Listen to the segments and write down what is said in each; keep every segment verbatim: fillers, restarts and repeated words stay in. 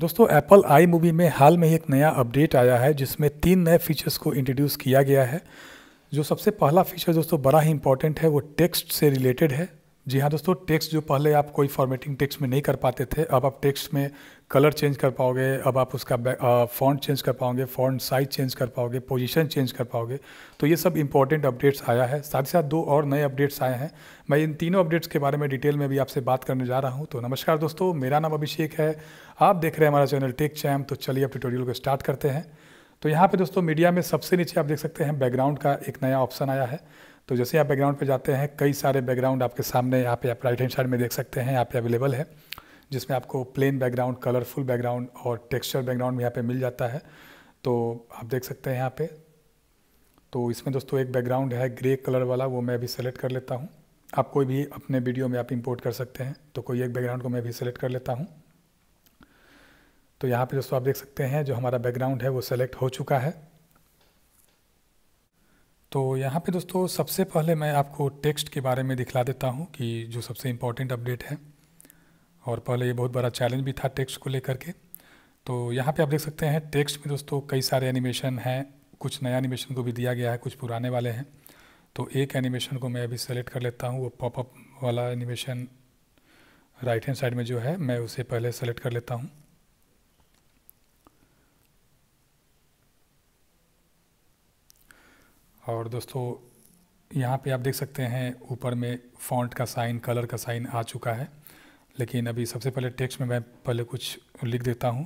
दोस्तों एप्पल आई मूवी में हाल में ही एक नया अपडेट आया है जिसमें तीन नए फीचर्स को इंट्रोड्यूस किया गया है। जो सबसे पहला फीचर दोस्तों बड़ा ही इंपॉर्टेंट है, वो टेक्स्ट से रिलेटेड है। जी हाँ दोस्तों, टेक्स्ट जो पहले आप कोई फॉर्मेटिंग टेक्स्ट में नहीं कर पाते थे, अब आप टेक्स्ट में कलर चेंज कर पाओगे, अब आप उसका फॉन्ट चेंज कर पाओगे, फॉन्ट साइज चेंज कर पाओगे, पोजीशन चेंज कर पाओगे। तो ये सब इंपॉर्टेंट अपडेट्स आया है। साथ ही साथ दो और नए अपडेट्स आए हैं। मैं इन तीनों अपडेट्स के बारे में डिटेल में भी आपसे बात करने जा रहा हूँ। तो नमस्कार दोस्तों, मेरा नाम अभिषेक है, आप देख रहे हैं हमारा चैनल टेक चैम्प। तो चलिए अब ट्यूटोरियल को स्टार्ट करते हैं। तो यहाँ पे दोस्तों मीडिया में सबसे नीचे आप देख सकते हैं बैकग्राउंड का एक नया ऑप्शन आया है। तो जैसे आप बैकग्राउंड पे जाते हैं, कई सारे बैकग्राउंड आपके सामने यहाँ पे आप राइट हैंड साइड में देख सकते हैं, यहाँ पे अवेलेबल है, जिसमें आपको प्लेन बैकग्राउंड, कलरफुल बैकग्राउंड और टेक्स्चर बैकग्राउंड यहाँ पे मिल जाता है। तो आप देख सकते हैं यहाँ पे। तो इसमें दोस्तों एक बैकग्राउंड है ग्रे कलर वाला, वो मैं अभी सेलेक्ट कर लेता हूँ। आप कोई भी अपने वीडियो में आप इम्पोर्ट कर सकते हैं। तो कोई एक बैकग्राउंड को मैं भी सेलेक्ट कर लेता हूँ। तो यहाँ पे दोस्तों आप देख सकते हैं जो हमारा बैकग्राउंड है वो सेलेक्ट हो चुका है। तो यहाँ पे दोस्तों सबसे पहले मैं आपको टेक्स्ट के बारे में दिखला देता हूँ कि जो सबसे इम्पॉर्टेंट अपडेट है, और पहले ये बहुत बड़ा चैलेंज भी था टेक्स्ट को लेकर के। तो यहाँ पे आप देख सकते हैं टेक्स्ट में दोस्तों कई सारे एनिमेशन हैं, कुछ नया एनिमेशन को भी दिया गया है, कुछ पुराने वाले हैं। तो एक एनिमेशन को मैं अभी सेलेक्ट कर लेता हूँ, वो पॉपअप वाला एनिमेशन राइट हैंड साइड में जो है, मैं उसे पहले सेलेक्ट कर लेता हूँ। और दोस्तों यहाँ पे आप देख सकते हैं ऊपर में फॉन्ट का साइन, कलर का साइन आ चुका है। लेकिन अभी सबसे पहले टेक्स्ट में मैं पहले कुछ लिख देता हूँ।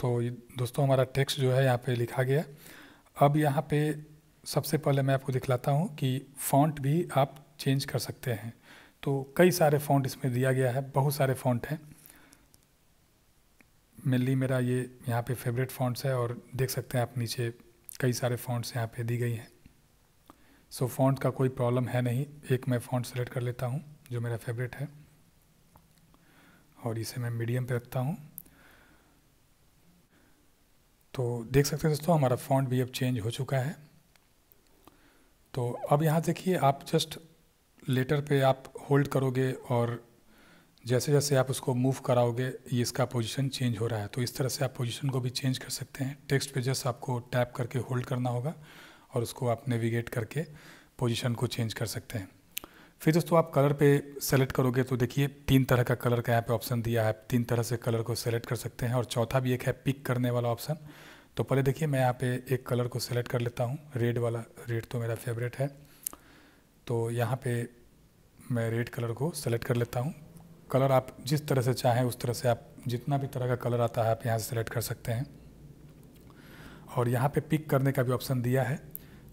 तो दोस्तों हमारा टेक्स्ट जो है यहाँ पे लिखा गया। अब यहाँ पे सबसे पहले मैं आपको दिखलाता हूँ कि फ़ॉन्ट भी आप चेंज कर सकते हैं। तो कई सारे फ़ॉन्ट इसमें दिया गया है, बहुत सारे फ़ॉन्ट हैं। मेनली मेरा ये यहाँ पे फेवरेट फ़ॉन्ट्स है, और देख सकते हैं आप नीचे कई सारे फ़ॉन्ट्स यहाँ पे दी गई हैं। सो फ़ॉन्ट का कोई प्रॉब्लम है नहीं। एक मैं फ़ॉन्ट सेलेक्ट कर लेता हूँ जो मेरा फेवरेट है, और इसे मैं मीडियम पर रखता हूँ। तो देख सकते हैं दोस्तों हमारा फ़ॉन्ट भी अब चेंज हो चुका है। तो अब यहाँ देखिए, आप जस्ट लेटर पे आप होल्ड करोगे और जैसे जैसे आप उसको मूव कराओगे ये इसका पोजीशन चेंज हो रहा है। तो इस तरह से आप पोजीशन को भी चेंज कर सकते हैं। टेक्स्ट पे जस्ट आपको टैप करके होल्ड करना होगा और उसको आप नेविगेट करके पोजीशन को चेंज कर सकते हैं। फिर दोस्तों आप कलर पे सेलेक्ट करोगे तो देखिए तीन तरह का कलर का यहाँ पे ऑप्शन दिया है, तीन तरह से कलर को सेलेक्ट कर सकते हैं। और चौथा भी एक है पिक करने वाला ऑप्शन। तो पहले देखिए मैं यहाँ पे एक कलर को सेलेक्ट कर लेता हूँ, रेड वाला। रेड तो मेरा फेवरेट है, तो यहाँ पे मैं रेड कलर को सेलेक्ट कर लेता हूँ। कलर आप जिस तरह से चाहें उस तरह से आप जितना भी तरह का कलर आता है आप यहाँ से सेलेक्ट कर सकते हैं। और यहाँ पर पिक करने का भी ऑप्शन दिया है,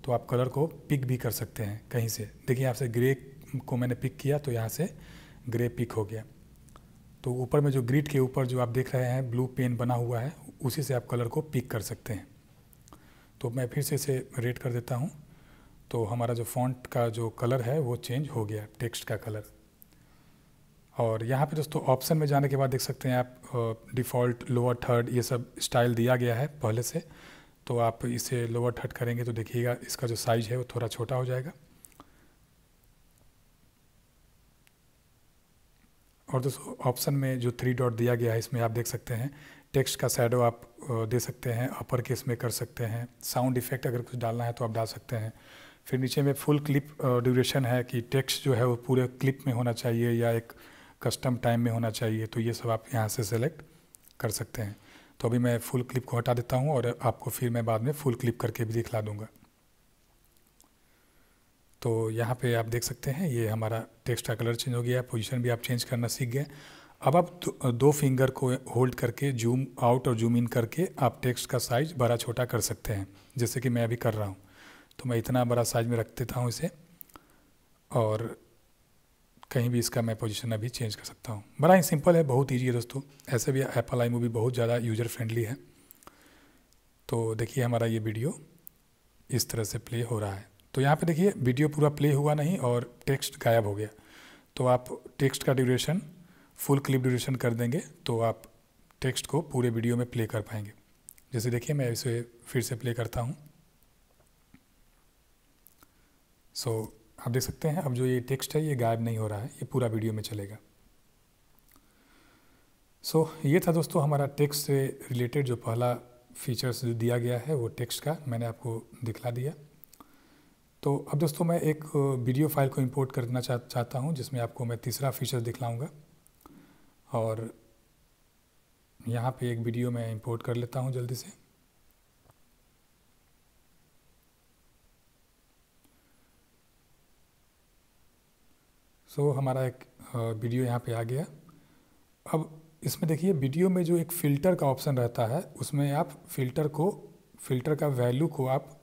तो आप कलर को पिक भी कर सकते हैं कहीं से। देखिए यहाँ से ग्रे को मैंने पिक किया तो यहाँ से ग्रे पिक हो गया। तो ऊपर में जो ग्रिड के ऊपर जो आप देख रहे हैं ब्लू पेन बना हुआ है, उसी से आप कलर को पिक कर सकते हैं। तो मैं फिर से इसे रेड कर देता हूँ। तो हमारा जो फॉन्ट का जो कलर है वो चेंज हो गया, टेक्स्ट का कलर। और यहाँ पे दोस्तों ऑप्शन में जाने के बाद देख सकते हैं आप डिफ़ॉल्ट, लोअर थर्ड, ये सब स्टाइल दिया गया है पहले से। तो आप इसे लोअर थर्ड करेंगे तो देखिएगा इसका जो साइज़ है वो थोड़ा छोटा हो जाएगा। और दोस्तों ऑप्शन में जो थ्री डॉट दिया गया है, इसमें आप देख सकते हैं टेक्स्ट का शैडो आप दे सकते हैं, अपर केस में कर सकते हैं। साउंड इफेक्ट अगर कुछ डालना है तो आप डाल सकते हैं। फिर नीचे में फुल क्लिप ड्यूरेशन है कि टेक्स्ट जो है वो पूरे क्लिप में होना चाहिए या एक कस्टम टाइम में होना चाहिए। तो ये सब आप यहाँ से सेलेक्ट कर सकते हैं। तो अभी मैं फुल क्लिप को हटा देता हूँ और आपको फिर मैं बाद में फुल क्लिप करके भी दिखला दूँगा। तो यहाँ पे आप देख सकते हैं ये हमारा टेक्स्ट का कलर चेंज हो गया, पोजीशन भी आप चेंज करना सीख गए। अब आप दो फिंगर को होल्ड करके जूम आउट और जूम इन करके आप टेक्स्ट का साइज़ बड़ा छोटा कर सकते हैं, जैसे कि मैं अभी कर रहा हूँ। तो मैं इतना बड़ा साइज़ में रख देता हूँ इसे, और कहीं भी इसका मैं पोजीशन अभी चेंज कर सकता हूँ। बड़ा ही सिंपल है, बहुत ईजी है दोस्तों। ऐसे भी एप्पल आई मूवी बहुत ज़्यादा यूजर फ्रेंडली है। तो देखिए हमारा ये वीडियो इस तरह से प्ले हो रहा है। तो यहाँ पे देखिए वीडियो पूरा प्ले हुआ नहीं और टेक्स्ट गायब हो गया। तो आप टेक्स्ट का ड्यूरेशन फुल क्लिप ड्यूरेशन कर देंगे तो आप टेक्स्ट को पूरे वीडियो में प्ले कर पाएंगे। जैसे देखिए मैं इसे फिर से प्ले करता हूँ। सो so, आप देख सकते हैं अब जो ये टेक्स्ट है ये गायब नहीं हो रहा है, ये पूरा वीडियो में चलेगा। सो so, ये था दोस्तों हमारा टेक्स्ट से रिलेटेड जो पहला फीचर्स जो दिया गया है वो टेक्स्ट का मैंने आपको दिखला दिया। तो अब दोस्तों मैं एक वीडियो फाइल को इंपोर्ट करना चा, चाहता हूँ जिसमें आपको मैं तीसरा फीचर दिखलाऊँगा। और यहाँ पे एक वीडियो मैं इंपोर्ट कर लेता हूँ जल्दी से। सो so, हमारा एक वीडियो यहाँ पे आ गया। अब इसमें देखिए वीडियो में जो एक फ़िल्टर का ऑप्शन रहता है उसमें आप फ़िल्टर को फ़िल्टर का वैल्यू को आप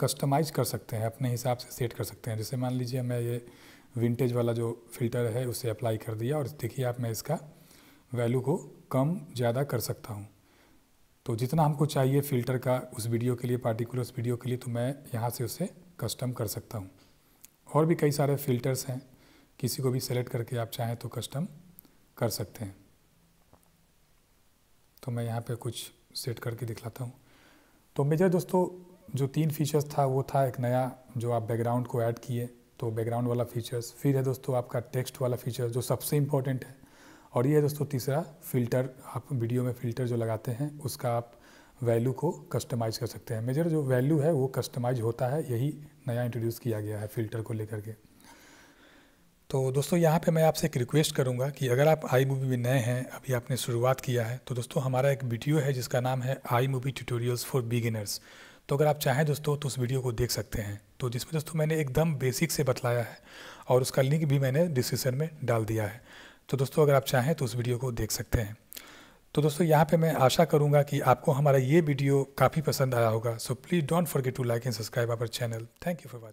कस्टमाइज कर सकते हैं, अपने हिसाब से सेट कर सकते हैं। जैसे मान लीजिए मैं ये विंटेज वाला जो फ़िल्टर है उसे अप्लाई कर दिया और देखिए आप मैं इसका वैल्यू को कम ज़्यादा कर सकता हूँ। तो जितना हमको चाहिए फ़िल्टर का उस वीडियो के लिए, पार्टिकुलर उस वीडियो के लिए, तो मैं यहाँ से उसे कस्टम कर सकता हूँ। और भी कई सारे फ़िल्टर्स हैं, किसी को भी सेलेक्ट करके आप चाहें तो कस्टम कर सकते हैं। तो मैं यहाँ पे कुछ सेट करके दिखलाता हूँ। तो मेजर दोस्तों जो तीन फीचर्स था वो था एक नया जो आप बैकग्राउंड को ऐड किए तो बैकग्राउंड वाला फीचर्स, फिर है दोस्तों आपका टेक्स्ट वाला फीचर जो सबसे इम्पोर्टेंट है, और ये है दोस्तों तीसरा फ़िल्टर। आप वीडियो में फ़िल्टर जो लगाते हैं उसका आप वैल्यू को कस्टमाइज़ कर सकते हैं। मेजर जो वैल्यू है वो कस्टमाइज होता है, यही नया इंट्रोड्यूस किया गया है फ़िल्टर को लेकर के। तो दोस्तों यहाँ पे मैं आपसे एक रिक्वेस्ट करूँगा कि अगर आप आई मूवी में नए हैं, अभी आपने शुरुआत किया है, तो दोस्तों हमारा एक वीडियो है जिसका नाम है iMovie tutorials for beginners. तो अगर आप चाहें दोस्तों तो उस वीडियो को देख सकते हैं, तो जिसमें दोस्तों मैंने एकदम बेसिक से बतलाया है और उसका लिंक भी मैंने डिस्क्रिप्शन में डाल दिया है। तो दोस्तों अगर आप चाहें तो उस वीडियो को देख सकते हैं। तो दोस्तों यहाँ पे मैं आशा करूँगा कि आपको हमारा ये वीडियो काफ़ी पसंद आया होगा। So please don't forget to like and subscribe our channel. Thank you for watching.